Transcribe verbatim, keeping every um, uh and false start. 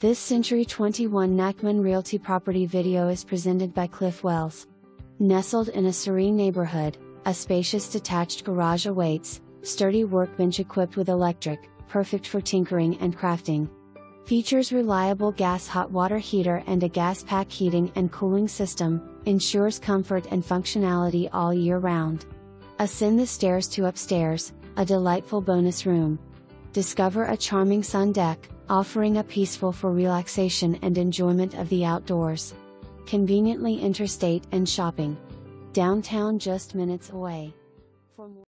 This Century twenty-one Nachman Realty property video is presented by Cliff Wells. Nestled in a serene neighborhood, a spacious detached garage awaits, sturdy workbench equipped with electric, perfect for tinkering and crafting. Features reliable gas hot water heater and a gas pack heating and cooling system, ensures comfort and functionality all year round. Ascend the stairs to upstairs, a delightful bonus room. Discover a charming sun deck, offering a peaceful for relaxation and enjoyment of the outdoors. Conveniently interstate and shopping. Downtown just minutes away. For more